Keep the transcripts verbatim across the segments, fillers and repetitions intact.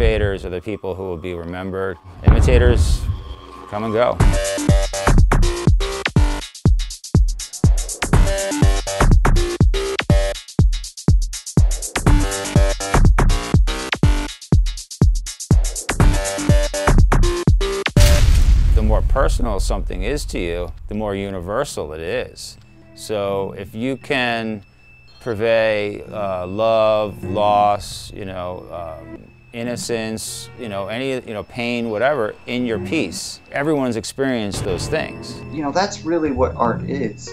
innovators are the people who will be remembered. Imitators come and go. The more personal something is to you, the more universal it is. So if you can purvey uh, love, loss, you know, um, innocence, you know, any, you know, pain, whatever, in your piece. Everyone's experienced those things. You know, that's really what art is.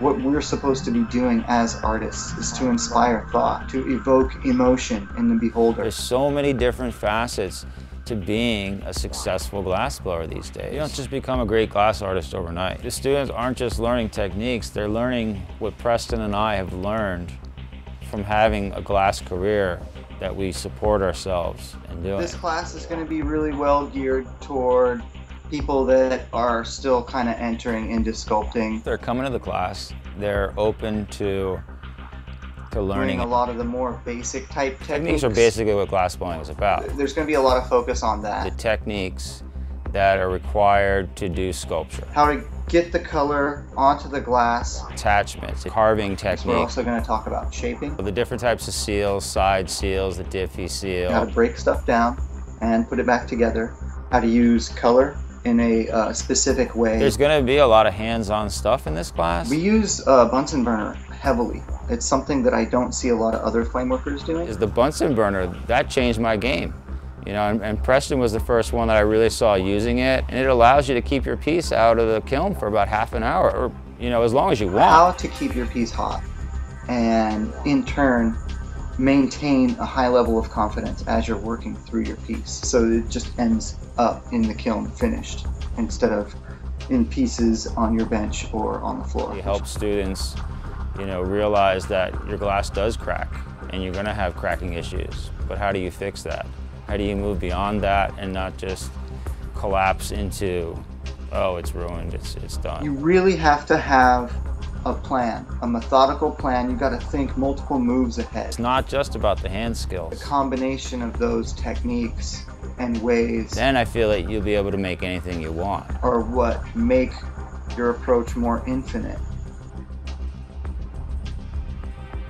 What we're supposed to be doing as artists is to inspire thought, to evoke emotion in the beholder. There's so many different facets to being a successful glassblower these days. You don't just become a great glass artist overnight. The students aren't just learning techniques, they're learning what Preston and I have learned from having a glass career that we support ourselves in doing. This class is going to be really well geared toward people that are still kind of entering into sculpting. They're coming to the class, they're open to To learning. A lot of the more basic type techniques. Techniques are basically what glassblowing is about. There's going to be a lot of focus on that. The techniques that are required to do sculpture. How to get the color onto the glass. Attachments, carving techniques. We're also going to talk about shaping. The different types of seals, side seals, the Diffie seal. How to break stuff down and put it back together. How to use color in a uh, specific way. There's going to be a lot of hands-on stuff in this class. We use a uh, Bunsen burner heavily. It's something that I don't see a lot of other flame workers doing. Is the Bunsen burner, that changed my game. You know, and, and Preston was the first one that I really saw using it, and it allows you to keep your piece out of the kiln for about half an hour, or, you know, as long as you want. How to keep your piece hot and, in turn, maintain a high level of confidence as you're working through your piece, so it just ends up in the kiln finished instead of in pieces on your bench or on the floor. It helps students, you know, realize that your glass does crack and you're going to have cracking issues, but how do you fix that? How do you move beyond that and not just collapse into, oh, it's ruined, it's, it's done? You really have to have a plan, a methodical plan. You've got to think multiple moves ahead. It's not just about the hand skills. The combination of those techniques and ways. Then I feel that you'll be able to make anything you want. Or what make your approach more infinite.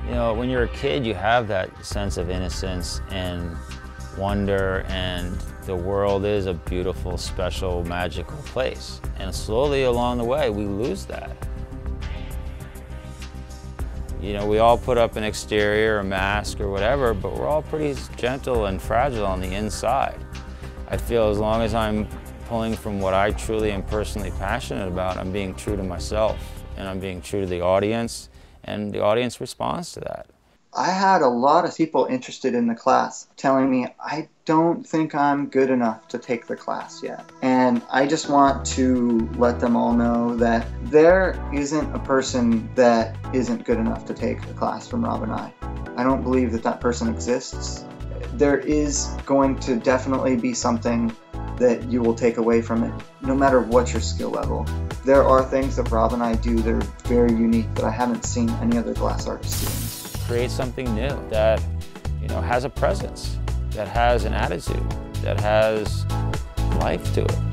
You know, when you're a kid, you have that sense of innocence and wonder, and the world is a beautiful, special, magical place. And slowly along the way, we lose that. You know, we all put up an exterior, a mask, or whatever, but we're all pretty gentle and fragile on the inside. I feel as long as I'm pulling from what I truly and personally passionate about, I'm being true to myself, and I'm being true to the audience, and the audience responds to that. I had a lot of people interested in the class telling me, I don't think I'm good enough to take the class yet. And I just want to let them all know that there isn't a person that isn't good enough to take the class from Rob and I. I don't believe that that person exists. There is going to definitely be something that you will take away from it, no matter what your skill level. There are things that Rob and I do that are very unique that I haven't seen any other glass artist doing. Create something new that, you know, has a presence, that has an attitude, that has life to it.